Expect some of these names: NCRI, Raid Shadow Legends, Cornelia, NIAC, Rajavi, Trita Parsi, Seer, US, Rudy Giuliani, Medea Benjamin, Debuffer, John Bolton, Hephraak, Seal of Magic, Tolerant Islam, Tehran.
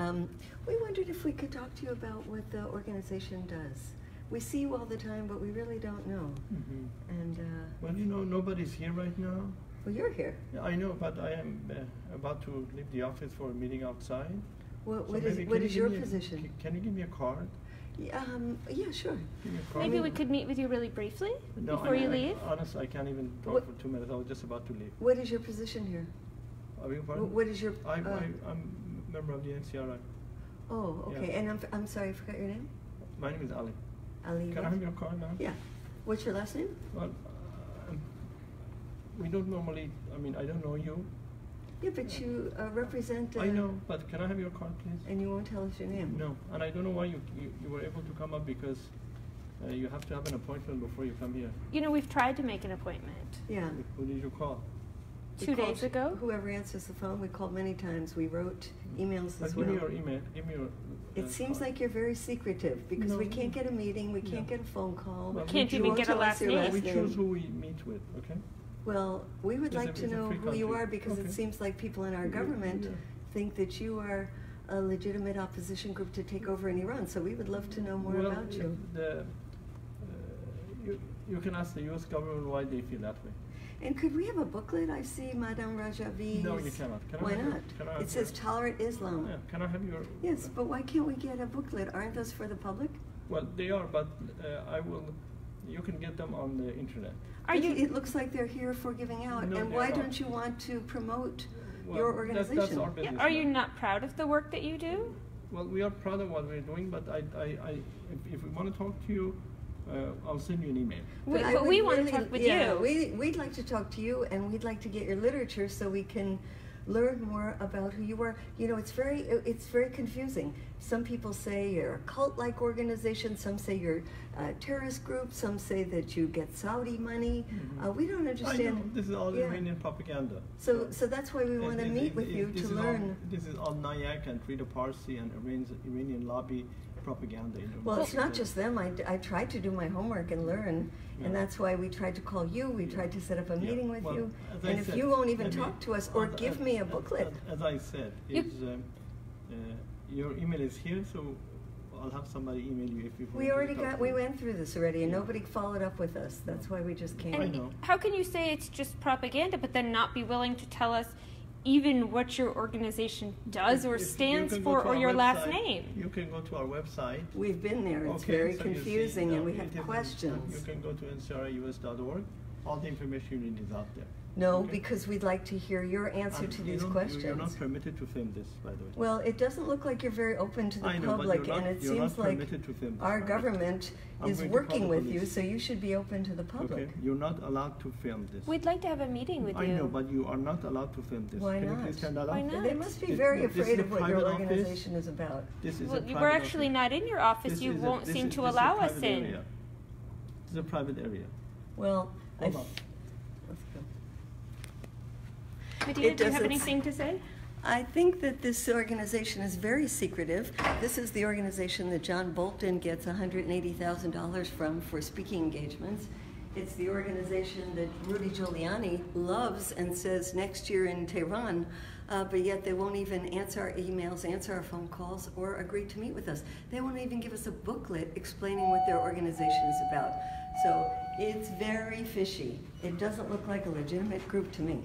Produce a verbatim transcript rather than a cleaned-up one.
Um, we wondered if we could talk to you about what the organization does. We see you all the time, but we really don't know. Mm-hmm. And uh, well, you know, nobody's here right now. Well, you're here. Yeah, I know, but I am uh, about to leave the office for a meeting outside. Well, so what is, what is you your position? A, can you give me a card? Yeah, um, yeah, sure. Give me a card. Maybe we could meet with you really briefly no, before I, you I, leave. Honestly, I can't even talk what, for two minutes. I was just about to leave. What is your position here? I mean, pardon? What is your? I, uh, I, I'm a member of the N C R I. Oh, okay. Yeah. And I'm I'm sorry, I forgot your name. My name is Ali. Ali. Can I have your card now? Yeah. What's your last name? Well, uh, we don't normally. I mean, I don't know you. Yeah, but yeah. you uh, represent. Uh, I know, but can I have your card, please? And you won't tell us your name. No, and I don't know why you you, you were able to come up because. Uh, you have to have an appointment before you come here. You know, we've tried to make an appointment. Yeah. Who did you call? We Two days ago. Whoever answers the phone, we called many times. We wrote emails but as give well. Give me your email. Give me your. Uh, it seems phone. like you're very secretive because no, we can't get a meeting. We can't no. get a phone call. Well, we can't even get a last name. Last we name. choose who we meet with. Okay. Well, we would is like it, to know who you are because okay. it seems like people in our government yeah. think that you are a legitimate opposition group to take over in Iran. So we would love to know more well, about you. The, uh, you. You can ask the U S government why they feel that way. And could we have a booklet? I see Madame Rajavi. No, you cannot. Can I why not? Your, can I it says Tolerant Islam. Yeah. Can I have your... Yes, but why can't we get a booklet? Aren't those for the public? Well, they are, but uh, I will... You can get them on the internet. Are you, it looks like they're here for giving out. No, and why not. don't you want to promote well, your organization? That's, that's our business yeah, are now. you not proud of the work that you do? Well, we are proud of what we're doing, but I, I, I, if, if we want to talk to you, Uh, I'll send you an email. But, but we want really, to talk with yeah, you. We, we'd like to talk to you, and we'd like to get your literature so we can learn more about who you are. You know, it's very, it's very confusing. Some people say you're a cult-like organization. Some say you're a terrorist group. Some say that you get Saudi money. Mm-hmm. uh, we don't understand. I know. This is all yeah. Iranian propaganda. So, so that's why we want to meet it, with it, you to learn. All, this is all N I A C and Trita Parsi and Iran's, Iranian lobby. Propaganda. You know, well, it's not just them. I, I tried to do my homework and learn, yeah. and that's why we tried to call you. We yeah. tried to set up a yeah. meeting with well, you. And I if said, you won't even talk to us or as, give as, me a booklet. As, as I said, it's, um, uh, your email is here, so I'll have somebody email you if you want We already to got. To we went through this already, and yeah. nobody followed up with us. That's why we just came. And I know. How can you say it's just propaganda, but then not be willing to tell us even what your organization does or if stands for or your website, last name? You can go to our website. We've been there. It's okay, very so confusing see, no, and we have questions. You can go to N C R I U S dot org. All the information you need is out there. No, okay. because we'd like to hear your answer and to these questions. You're not permitted to film this, by the way. Well, it doesn't look like you're very open to the I know, public, not, and it seems like our government I'm is working with you, so you should be open to the public. Okay. You're not allowed to film this. We'd like to have a meeting with I you. I know, but you are not allowed to film this. Why Can not? You please stand out Why not? They must be this, very this afraid of what your organization office? is about. This is well, a we're actually office. not in your office. This you won't a, seem is, to allow us in. Area. This is a private area. Well, I... Medea, do you have anything to say? I think that this organization is very secretive. This is the organization that John Bolton gets one hundred eighty thousand dollars from for speaking engagements. It's the organization that Rudy Giuliani loves and says next year in Tehran, uh, but yet they won't even answer our emails, answer our phone calls, or agree to meet with us. They won't even give us a booklet explaining what their organization is about. So it's very fishy. It doesn't look like a legitimate group to me.